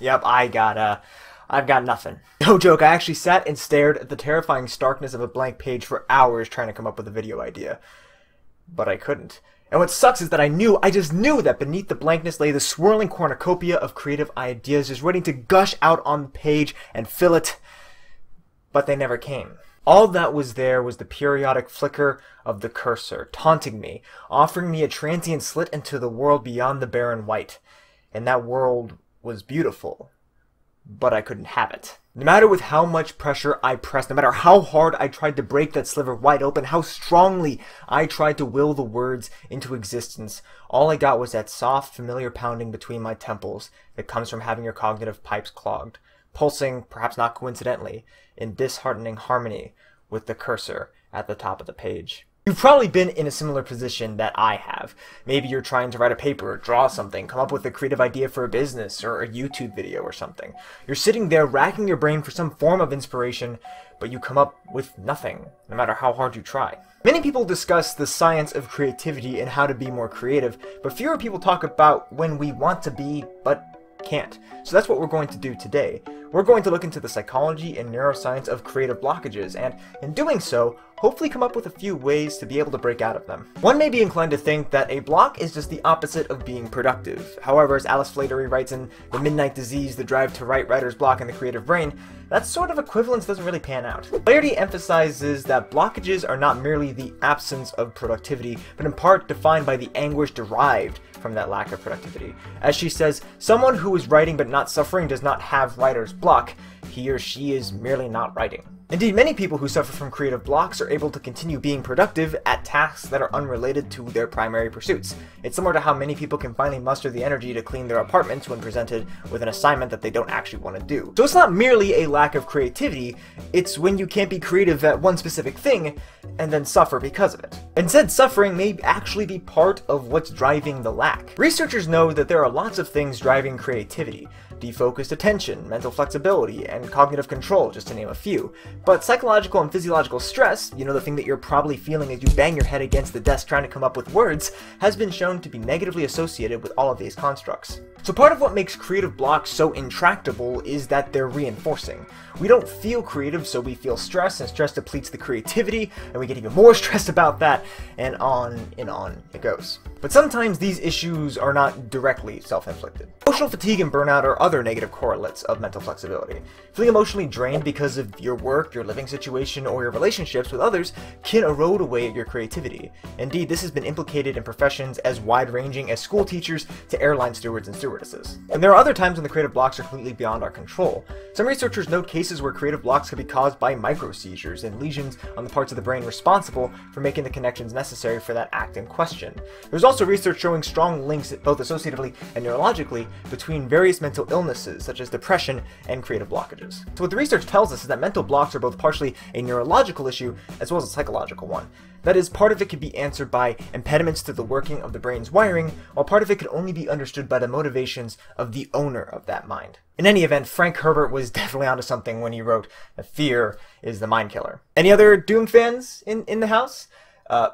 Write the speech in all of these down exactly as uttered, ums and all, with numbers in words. Yep, I got, uh, I've got nothing. No joke, I actually sat and stared at the terrifying starkness of a blank page for hours trying to come up with a video idea. But I couldn't. And what sucks is that I knew, I just knew that beneath the blankness lay the swirling cornucopia of creative ideas just ready to gush out on the page and fill it. But they never came. All that was there was the periodic flicker of the cursor, taunting me, offering me a transient slit into the world beyond the barren white. And that world was beautiful. But I couldn't have it. No matter with how much pressure I pressed, no matter how hard I tried to break that sliver wide open, how strongly I tried to will the words into existence, all I got was that soft, familiar pounding between my temples that comes from having your cognitive pipes clogged, pulsing, perhaps not coincidentally, in disheartening harmony with the cursor at the top of the page. You've probably been in a similar position that I have. Maybe you're trying to write a paper, or draw something, come up with a creative idea for a business, or a YouTube video or something. You're sitting there racking your brain for some form of inspiration, but you come up with nothing, no matter how hard you try. Many people discuss the science of creativity and how to be more creative, but fewer people talk about when we want to be, but can't. So that's what we're going to do today. We're going to look into the psychology and neuroscience of creative blockages, and in doing so, hopefully come up with a few ways to be able to break out of them. One may be inclined to think that a block is just the opposite of being productive. However, as Alice Flaherty writes in The Midnight Disease, The Drive to Write, Writer's Block, and the Creative Brain, that sort of equivalence doesn't really pan out. Flaherty emphasizes that blockages are not merely the absence of productivity, but in part defined by the anguish derived from that lack of productivity. As she says, someone who is writing but not suffering does not have writer's block. He or she is merely not writing. Indeed, many people who suffer from creative blocks are able to continue being productive at tasks that are unrelated to their primary pursuits. It's similar to how many people can finally muster the energy to clean their apartments when presented with an assignment that they don't actually want to do. So it's not merely a lack of creativity, it's when you can't be creative at one specific thing and then suffer because of it. Instead, suffering may actually be part of what's driving the lack. Researchers know that there are lots of things driving creativity: defocused attention, mental flexibility, and cognitive control, just to name a few. But psychological and physiological stress, you know, the thing that you're probably feeling as you bang your head against the desk trying to come up with words, has been shown to be negatively associated with all of these constructs. So part of what makes creative blocks so intractable is that they're reinforcing. We don't feel creative, so we feel stress, and stress depletes the creativity, and we get even more stressed about that, and on and on it goes. But sometimes these issues are not directly self-inflicted. Emotional fatigue and burnout are other negative correlates of mental flexibility. Feeling emotionally drained because of your work, your living situation, or your relationships with others can erode away at your creativity. Indeed, this has been implicated in professions as wide-ranging as school teachers to airline stewards and stewardesses. And there are other times when the creative blocks are completely beyond our control. Some researchers note cases where creative blocks can be caused by micro-seizures and lesions on the parts of the brain responsible for making the connections necessary for that act in question. There's also research showing strong links, both associatively and neurologically, between various mental illnesses such as depression and creative blockages. So what the research tells us is that mental blocks are are both partially a neurological issue as well as a psychological one. That is, part of it can be answered by impediments to the working of the brain's wiring, while part of it can only be understood by the motivations of the owner of that mind. In any event, Frank Herbert was definitely onto something when he wrote that fear is the mind killer. Any other Doom fans in, in the house? Uh,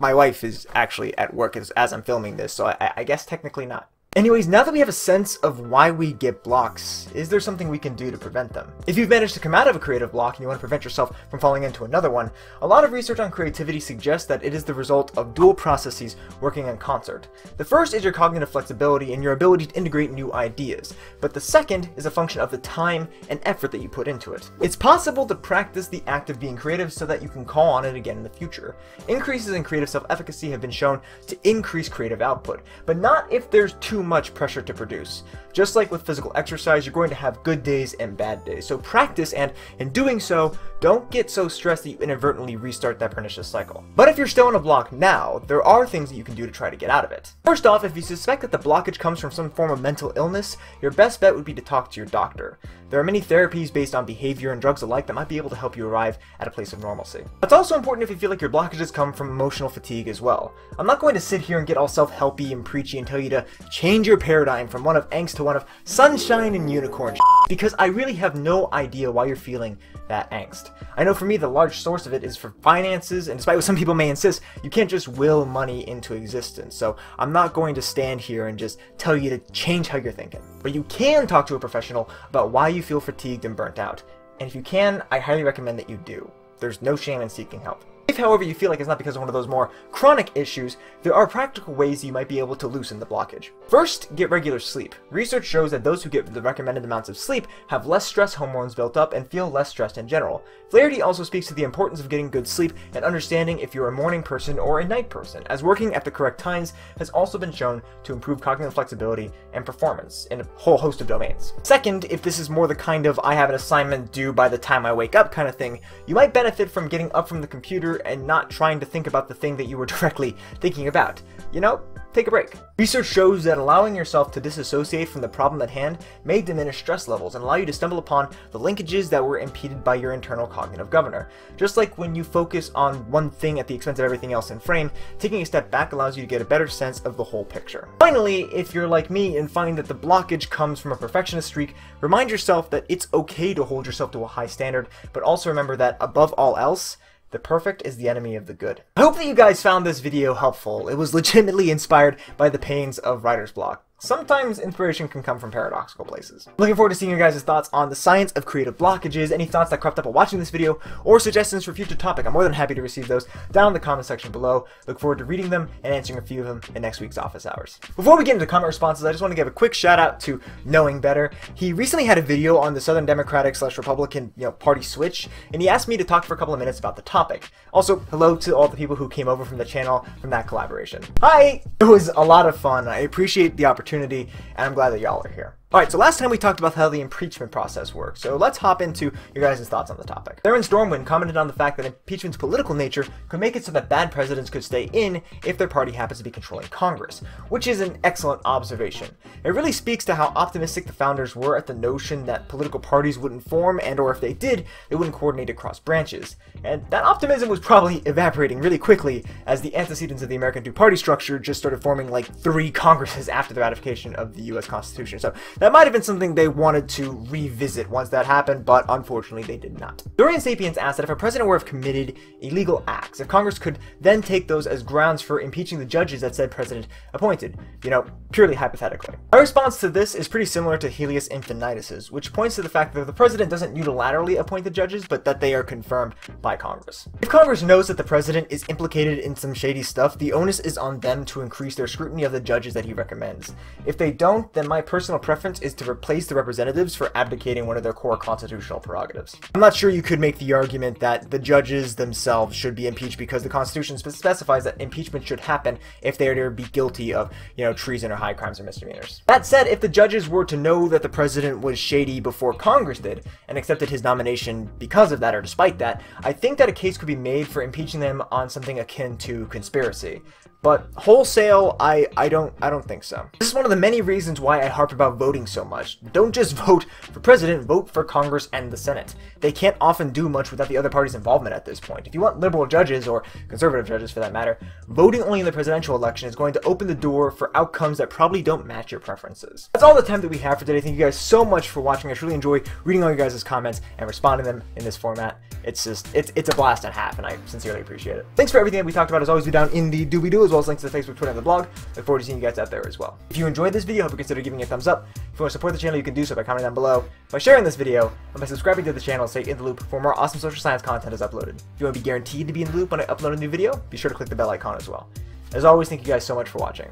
my wife is actually at work as, as I'm filming this, so I, I guess technically not. Anyways, now that we have a sense of why we get blocks, is there something we can do to prevent them? If you've managed to come out of a creative block and you want to prevent yourself from falling into another one, a lot of research on creativity suggests that it is the result of dual processes working in concert. The first is your cognitive flexibility and your ability to integrate new ideas, but the second is a function of the time and effort that you put into it. It's possible to practice the act of being creative so that you can call on it again in the future. Increases in creative self-efficacy have been shown to increase creative output, but not if there's too Too much pressure to produce. Just like with physical exercise, you're going to have good days and bad days. So practice, and in doing so, don't get so stressed that you inadvertently restart that pernicious cycle. But if you're still in a block now, there are things that you can do to try to get out of it. First off, if you suspect that the blockage comes from some form of mental illness, your best bet would be to talk to your doctor. There are many therapies based on behavior and drugs alike that might be able to help you arrive at a place of normalcy. It's also important if you feel like your blockages come from emotional fatigue as well. I'm not going to sit here and get all self-helpy and preachy and tell you to change your paradigm from one of angst to lot of sunshine and unicorn shit, because I really have no idea why you're feeling that angst. I know for me, the large source of it is for finances, and despite what some people may insist, you can't just will money into existence. So I'm not going to stand here and just tell you to change how you're thinking. But you can talk to a professional about why you feel fatigued and burnt out. And if you can, I highly recommend that you do. There's no shame in seeking help. If, however, you feel like it's not because of one of those more chronic issues, there are practical ways you might be able to loosen the blockage. First, get regular sleep. Research shows that those who get the recommended amounts of sleep have less stress hormones built up and feel less stressed in general. Flaherty also speaks to the importance of getting good sleep and understanding if you're a morning person or a night person, as working at the correct times has also been shown to improve cognitive flexibility and performance in a whole host of domains. Second, if this is more the kind of I have an assignment due by the time I wake up kind of thing, you might benefit from getting up from the computer and not trying to think about the thing that you were directly thinking about. You know, take a break. Research shows that allowing yourself to disassociate from the problem at hand may diminish stress levels and allow you to stumble upon the linkages that were impeded by your internal cognitive governor. Just like when you focus on one thing at the expense of everything else in frame, taking a step back allows you to get a better sense of the whole picture. Finally, if you're like me and find that the blockage comes from a perfectionist streak, remind yourself that it's okay to hold yourself to a high standard, but also remember that above all else, the perfect is the enemy of the good. I hope that you guys found this video helpful. It was legitimately inspired by the pains of writer's block. Sometimes inspiration can come from paradoxical places. Looking forward to seeing your guys' thoughts on the science of creative blockages, any thoughts that cropped up while watching this video, or suggestions for future topic. I'm more than happy to receive those down in the comment section below. Look forward to reading them and answering a few of them in next week's office hours. Before we get into comment responses, I just want to give a quick shout out to Knowing Better. He recently had a video on the Southern Democratic slash Republican you know, party switch, and he asked me to talk for a couple of minutes about the topic. Also, hello to all the people who came over from the channel from that collaboration. Hi! It was a lot of fun. I appreciate the opportunity. Opportunity, and I'm glad that y'all are here. Alright, so last time we talked about how the impeachment process works, so let's hop into your guys' thoughts on the topic. Theron Stormwind commented on the fact that impeachment's political nature could make it so that bad presidents could stay in if their party happens to be controlling Congress, which is an excellent observation. It really speaks to how optimistic the founders were at the notion that political parties wouldn't form, and or if they did, they wouldn't coordinate across branches. And that optimism was probably evaporating really quickly as the antecedents of the American two-party structure just started forming like three Congresses after the ratification of the U S Constitution. So that might have been something they wanted to revisit once that happened, but unfortunately they did not. Dorian Sapiens asked that if a president were to have committed illegal acts, if Congress could then take those as grounds for impeaching the judges that said president appointed, you know, purely hypothetically. My response to this is pretty similar to Helios Infinitus's, which points to the fact that the president doesn't unilaterally appoint the judges, but that they are confirmed by Congress. If Congress knows that the president is implicated in some shady stuff, the onus is on them to increase their scrutiny of the judges that he recommends. If they don't, then my personal preference is to replace the representatives for abdicating one of their core constitutional prerogatives. I'm not sure you could make the argument that the judges themselves should be impeached because the Constitution specifies that impeachment should happen if they are to be guilty of, you know, treason or high crimes or misdemeanors. That said, if the judges were to know that the president was shady before Congress did and accepted his nomination because of that or despite that, I think that a case could be made for impeaching them on something akin to conspiracy. But wholesale, I, I don't I don't think so. This is one of the many reasons why I harp about voting so much. Don't just vote for president, vote for Congress and the Senate. They can't often do much without the other party's involvement at this point. If you want liberal judges, or conservative judges for that matter, voting only in the presidential election is going to open the door for outcomes that probably don't match your preferences. That's all the time that we have for today. Thank you guys so much for watching. I truly enjoy reading all your guys' comments and responding to them in this format. It's just, it's, it's a blast and a half, and I sincerely appreciate it. Thanks for everything that we talked about. As always, be down in the doobie-doo, as well as links to the Facebook, Twitter, and the blog. Look forward to seeing you guys out there as well. If you enjoyed this video, I hope you consider giving it a thumbs up. If you want to support the channel, you can do so by commenting down below, by sharing this video, and by subscribing to the channel so you get in the loop for more awesome social science content is uploaded. If you want to be guaranteed to be in the loop when I upload a new video, be sure to click the bell icon as well. As always, thank you guys so much for watching.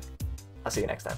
I'll see you next time.